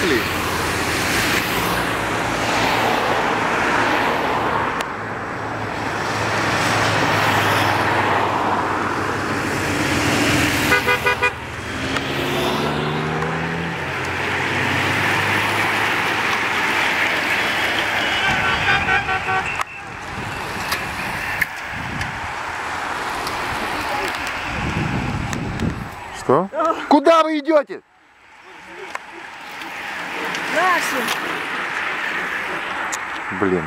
Пошли. Что? Куда вы идете? Блин.